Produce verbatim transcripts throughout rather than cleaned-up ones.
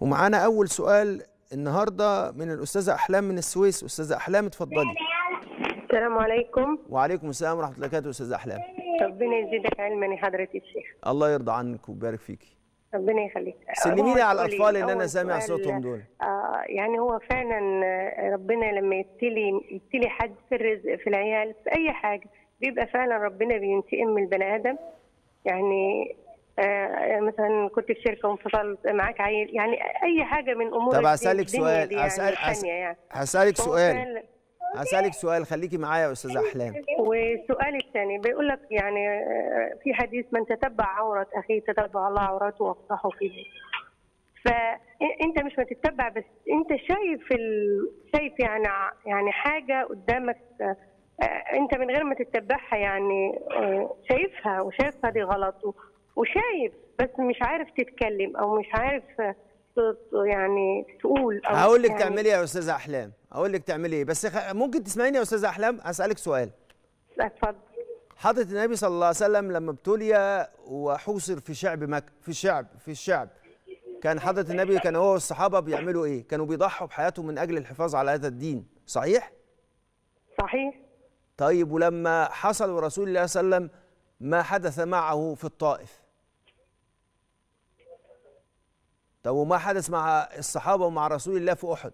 ومعانا أول سؤال النهارده من الأستاذة أحلام من السويس. أستاذة أحلام اتفضلي. السلام عليكم. وعليكم السلام ورحمة الله وبركاته. أستاذة أحلام ربنا يزيدك علما يا حضرة الشيخ. الله يرضى عنك ويبارك فيكي. ربنا يخليك. سلمي لي على الاطفال اللي انا سامع صوتهم دول. آه يعني هو فعلا ربنا لما يبتلي يبتلي حد في الرزق في العيال في اي حاجه بيبقى فعلا ربنا بينتقم من البني ادم. يعني آه مثلا كنت في شركه وانفصلت معاك عيل، يعني اي حاجه من امور. طب هسالك سؤال يعني هسأل يعني. هسالك سؤال هسالك سؤال خليكي معايا يا استاذه احلام. والسؤال الثاني بيقول لك يعني في حديث من تتبع عوره اخيه تتبع الله عورته وافضحه فيه. فانت مش متتبع بس انت شايف ال... شايف يعني يعني حاجه قدامك انت من غير ما تتبعها، يعني شايفها وشايفها دي غلط وشايف بس مش عارف تتكلم او مش عارف يعني تقول. هقول لك يعني تعملي يا استاذه احلام، هقول لك تعملي ايه، بس ممكن تسمعيني يا استاذه احلام؟ هسالك سؤال. اتفضل. حضرة النبي صلى الله عليه وسلم لما ابتلي وحوصر في شعب مكه في الشعب في الشعب كان حضرة النبي كان هو والصحابه بيعملوا ايه؟ كانوا بيضحوا بحياتهم من اجل الحفاظ على هذا الدين، صحيح؟ صحيح. طيب ولما حصل ورسول الله صلى الله عليه وسلم ما حدث معه في الطائف، طب وما حدث مع الصحابه ومع رسول الله في احد؟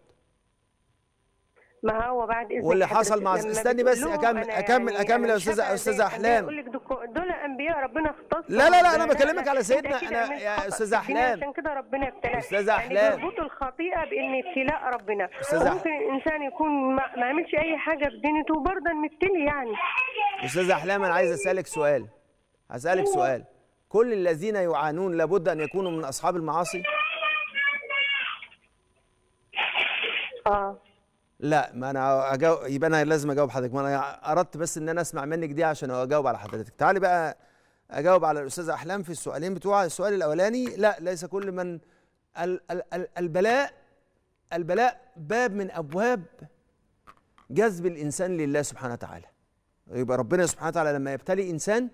ما هو بعد اذنك واللي حصل مع استني بس اكمل اكمل اكمل يا استاذه استاذه احلام. بقول لك دول انبياء ربنا اختص. لا لا لا انا بكلمك على سيدنا انا يا استاذه احلام. عشان كده ربنا ابتلاك. استاذه احلام بيربطوا الخطيئه بان ابتلاء ربنا. ممكن الانسان يكون ما عملش اي حاجه في دينته وبرضه مبتلي يعني. استاذه احلام انا عايز اسالك سؤال. هسالك سؤال. كل الذين يعانون لابد ان يكونوا من اصحاب المعاصي؟ اه لا ما انا أجاوب، يبقى انا لازم اجاوب حضرتك. ما انا اردت بس ان انا اسمع منك دي عشان اجاوب على حضرتك. تعالي بقى اجاوب على الاستاذه احلام في السؤالين بتوعها. السؤال الاولاني لا ليس كل من ال ال ال البلاء البلاء باب من ابواب جذب الانسان لله سبحانه وتعالى. يبقى ربنا سبحانه وتعالى لما يبتلي انسان،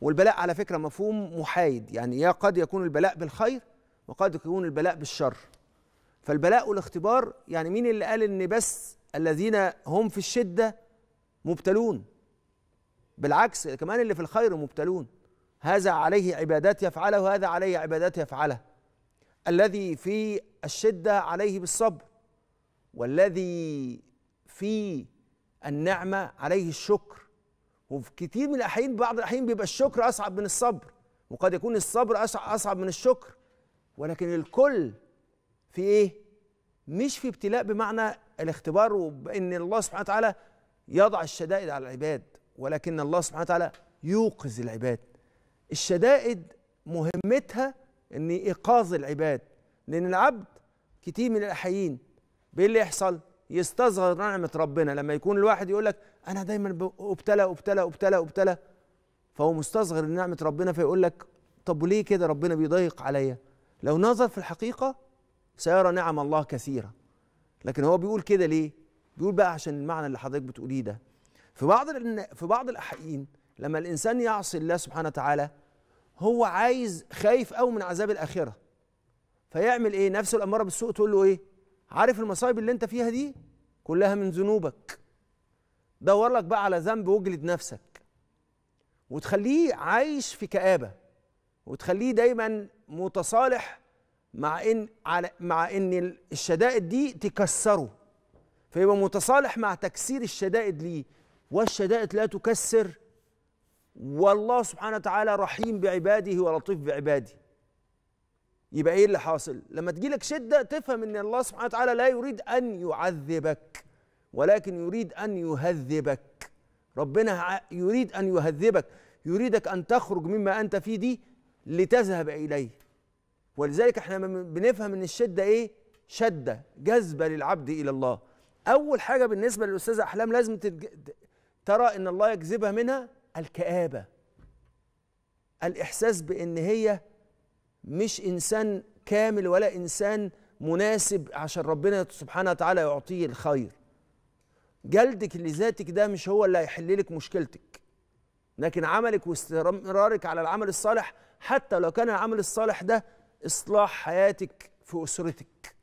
والبلاء على فكره مفهوم محايد، يعني يا قد يكون البلاء بالخير وقد يكون البلاء بالشر. فالبلاء والاختبار يعني مين اللي قال ان بس الذين هم في الشده مبتلون؟ بالعكس كمان اللي في الخير مبتلون. هذا عليه عبادات يفعلها وهذا عليه عبادات يفعلها. الذي في الشده عليه بالصبر، والذي في النعمه عليه الشكر. وفي كتير من الاحيان بعض الاحيان بيبقى الشكر اصعب من الصبر، وقد يكون الصبر اصعب من الشكر، ولكن الكل في ايه؟ مش في ابتلاء بمعنى الاختبار وبان الله سبحانه وتعالى يضع الشدائد على العباد، ولكن الله سبحانه وتعالى يوقظ العباد. الشدائد مهمتها ان ايقاظ العباد، لان العبد كتير من الاحيين بايه اللي يحصل؟ يستصغر نعمه ربنا. لما يكون الواحد يقول لك انا دايما ابتلى ابتلى ابتلى ابتلى، فهو مستصغر نعمه ربنا، فيقول لك طب وليه كده ربنا بيضيق عليا؟ لو نظر في الحقيقه سيرى نعم الله كثيرة. لكن هو بيقول كده ليه؟ بيقول بقى عشان المعنى اللي حضرتك بتقوليه ده. في بعض في بعض الاحيان لما الانسان يعصي الله سبحانه وتعالى هو عايز خايف قوي من عذاب الاخره، فيعمل ايه؟ نفسه الاماره بالسوء تقول له ايه؟ عارف المصايب اللي انت فيها دي كلها من ذنوبك، دور لك بقى على ذنب واجلد نفسك، وتخليه عايش في كآبه، وتخليه دايما متصالح مع ان على مع ان الشدائد دي تكسره، فيبقى متصالح مع تكسير الشدائد ليه، والشدائد لا تكسر، والله سبحانه وتعالى رحيم بعباده ولطيف بعباده. يبقى ايه اللي حاصل؟ لما تجيلك شده تفهم ان الله سبحانه وتعالى لا يريد ان يعذبك، ولكن يريد ان يهذبك. ربنا يريد ان يهذبك، يريدك ان تخرج مما انت فيه دي لتذهب اليه. ولذلك احنا بنفهم ان الشده ايه؟ شده جذبه للعبد الى الله. اول حاجه بالنسبه للاستاذه احلام لازم تج... ترى ان الله يجذبها منها الكآبه، الاحساس بان هي مش انسان كامل ولا انسان مناسب عشان ربنا سبحانه وتعالى يعطيه الخير. جلدك لذاتك ده مش هو اللي هيحللك مشكلتك، لكن عملك واستمرارك على العمل الصالح، حتى لو كان العمل الصالح ده إصلاح حياتك في أسرتك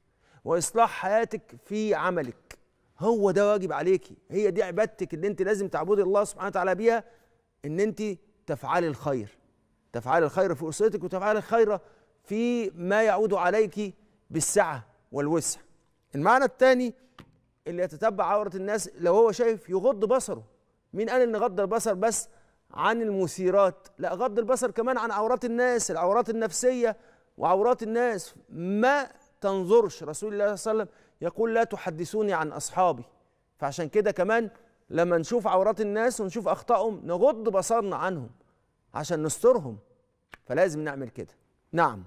وإصلاح حياتك في عملك. هو ده واجب عليكي، هي دي عبادتك اللي انت لازم تعبدي الله سبحانه وتعالى بيها، ان انت تفعلي الخير، تفعلي الخير في أسرتك وتفعلي الخير في ما يعود عليك بالسعة والوسع. المعنى الثاني اللي يتتبع عورة الناس لو هو شايف يغض بصره. مين قال ان غض البصر بس عن المثيرات؟ لا، غض البصر كمان عن عورات الناس، العورات النفسية وعورات الناس. ما تنظرش، رسول الله صلى الله عليه وسلم يقول لا تحدثوني عن أصحابي. فعشان كده كمان لما نشوف عورات الناس ونشوف أخطائهم نغض بصرنا عنهم عشان نسترهم، فلازم نعمل كده. نعم.